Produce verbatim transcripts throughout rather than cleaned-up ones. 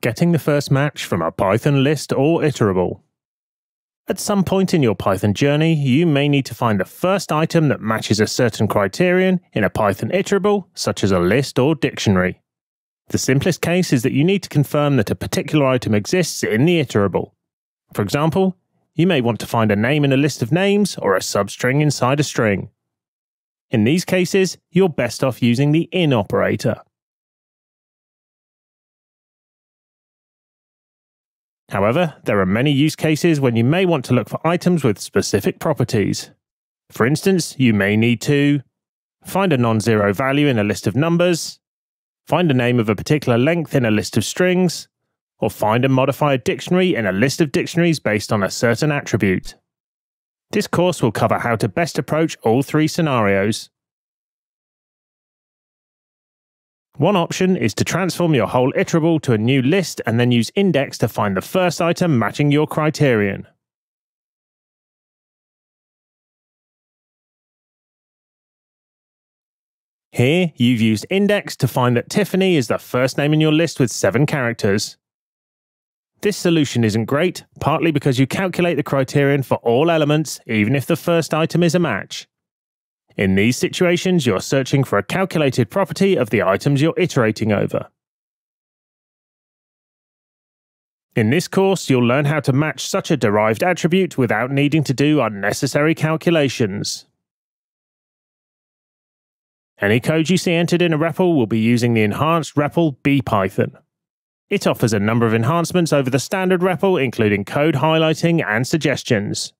getting the first match from a Python list or iterable. At some point in your Python journey, you may need to find the first item that matches a certain criterion in a Python iterable, such as a list or dictionary. The simplest case is that you need to confirm that a particular item exists in the iterable. For example, you may want to find a name in a list of names or a substring inside a string. In these cases, you're best off using the in operator. However, there are many use cases when you may want to look for items with specific properties. For instance, you may need to find a non-zero value in a list of numbers, find a name of a particular length in a list of strings, or find and modify a dictionary in a list of dictionaries based on a certain attribute. This course will cover how to best approach all three scenarios. One option is to transform your whole iterable to a new list and then use index to find the first item matching your criterion. Here, you've used index to find that Tiffany is the first name in your list with seven characters. This solution isn't great, partly because you calculate the criterion for all elements, even if the first item is a match. In these situations, you're searching for a calculated property of the items you're iterating over. In this course, you'll learn how to match such a derived attribute without needing to do unnecessary calculations. Any code you see entered in a R E P L will be using the enhanced R E P L BPython. It offers a number of enhancements over the standard R E P L, including code highlighting and suggestions.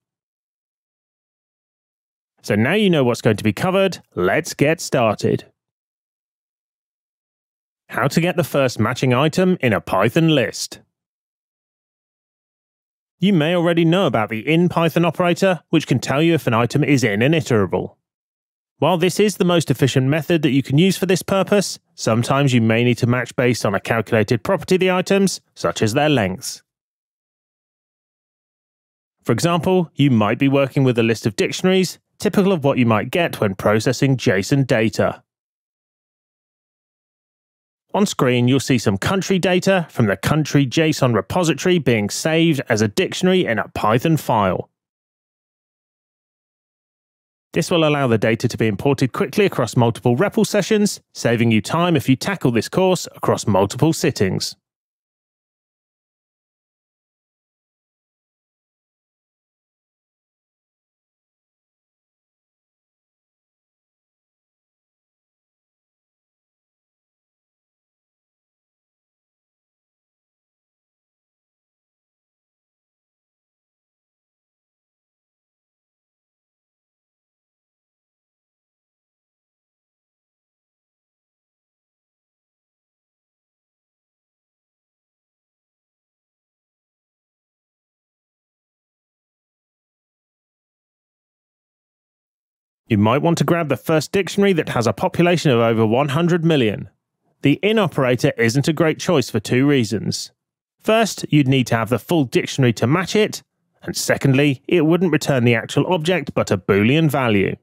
So now you know what's going to be covered, let's get started. How to get the first matching item in a Python list. You may already know about the in Python operator, which can tell you if an item is in an iterable. While this is the most efficient method that you can use for this purpose, sometimes you may need to match based on a calculated property of the items, such as their lengths. For example, you might be working with a list of dictionaries, typical of what you might get when processing JSON data. On screen, you'll see some country data from the country JSON repository being saved as a dictionary in a Python file. This will allow the data to be imported quickly across multiple R E P L sessions, saving you time if you tackle this course across multiple sittings. You might want to grab the first dictionary that has a population of over one hundred million. The in operator isn't a great choice for two reasons. First, you'd need to have the full dictionary to match it, and secondly, it wouldn't return the actual object but a Boolean value.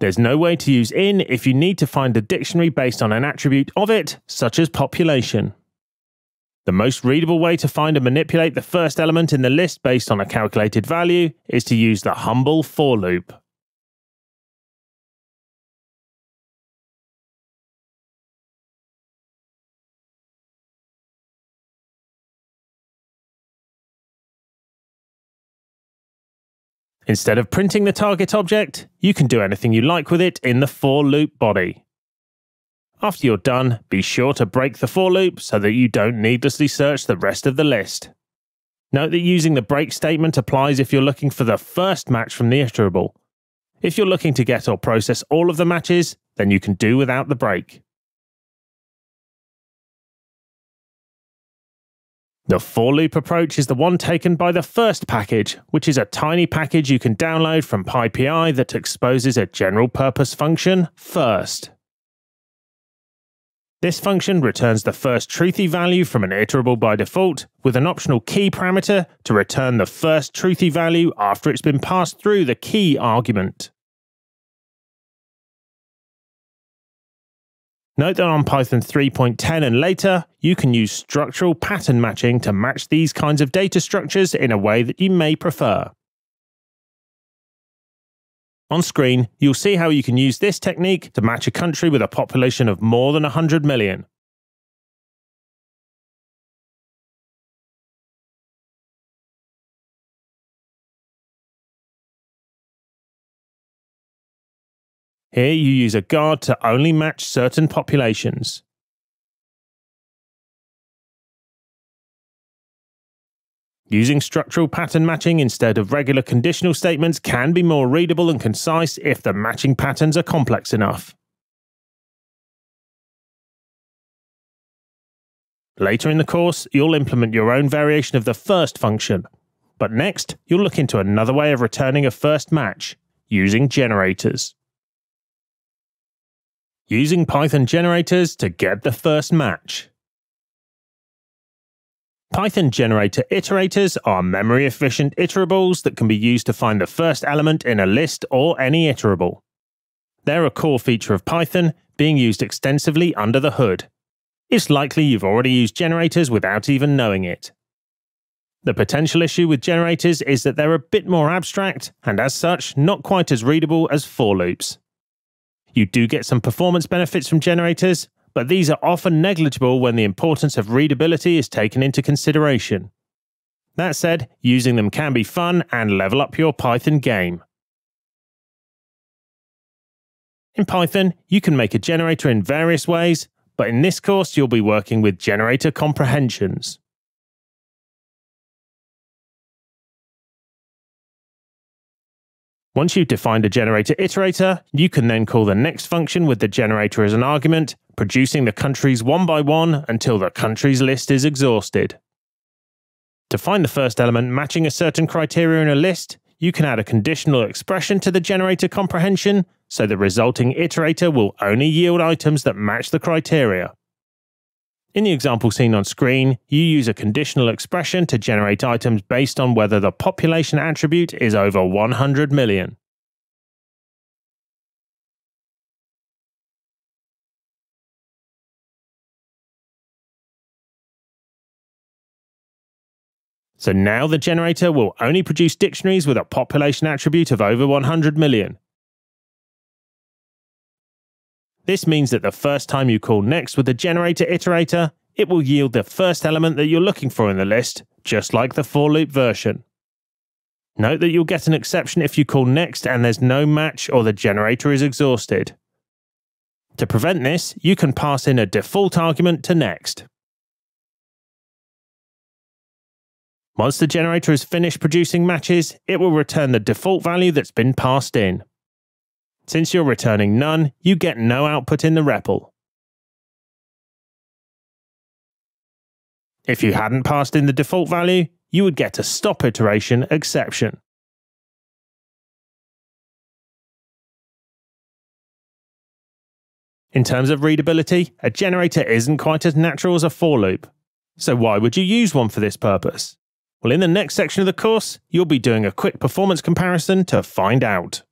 There's no way to use in if you need to find a dictionary based on an attribute of it, such as population. The most readable way to find and manipulate the first element in the list based on a calculated value is to use the humble for loop. Instead of printing the target object, you can do anything you like with it in the for loop body. After you're done, be sure to break the for loop so that you don't needlessly search the rest of the list. Note that using the break statement applies if you're looking for the first match from the iterable. If you're looking to get or process all of the matches, then you can do without the break. The for loop approach is the one taken by the first package, which is a tiny package you can download from PyPI that exposes a general purpose function first. This function returns the first truthy value from an iterable by default, with an optional key parameter to return the first truthy value after it's been passed through the key argument. Note that on Python three point ten and later, you can use structural pattern matching to match these kinds of data structures in a way that you may prefer. On screen, you'll see how you can use this technique to match a country with a population of more than one hundred million. Here you use a guard to only match certain populations. Using structural pattern matching instead of regular conditional statements can be more readable and concise if the matching patterns are complex enough. Later in the course, you'll implement your own variation of the first function, but next you'll look into another way of returning a first match, using generators. Using Python generators to get the first match. Python generator iterators are memory-efficient iterables that can be used to find the first element in a list or any iterable. They're a core feature of Python, being used extensively under the hood. It's likely you've already used generators without even knowing it. The potential issue with generators is that they're a bit more abstract, and as such, not quite as readable as for loops. You do get some performance benefits from generators, but these are often negligible when the importance of readability is taken into consideration. That said, using them can be fun and level up your Python game. In Python, you can make a generator in various ways, but in this course you'll be working with generator comprehensions. Once you've defined a generator iterator, you can then call the next function with the generator as an argument, producing the countries one by one until the countries list is exhausted. To find the first element matching a certain criteria in a list, you can add a conditional expression to the generator comprehension, so the resulting iterator will only yield items that match the criteria. In the example seen on screen, you use a conditional expression to generate items based on whether the population attribute is over one hundred million. So now the generator will only produce dictionaries with a population attribute of over one hundred million. This means that the first time you call next with the generator iterator, it will yield the first element that you're looking for in the list, just like the for loop version. Note that you'll get an exception if you call next and there's no match or the generator is exhausted. To prevent this, you can pass in a default argument to next. Once the generator has finished producing matches, it will return the default value that's been passed in. Since you're returning none, you get no output in the R E P L. If you hadn't passed in the default value, you would get a stop iteration exception. In terms of readability, a generator isn't quite as natural as a for loop. So why would you use one for this purpose? Well, in the next section of the course, you'll be doing a quick performance comparison to find out.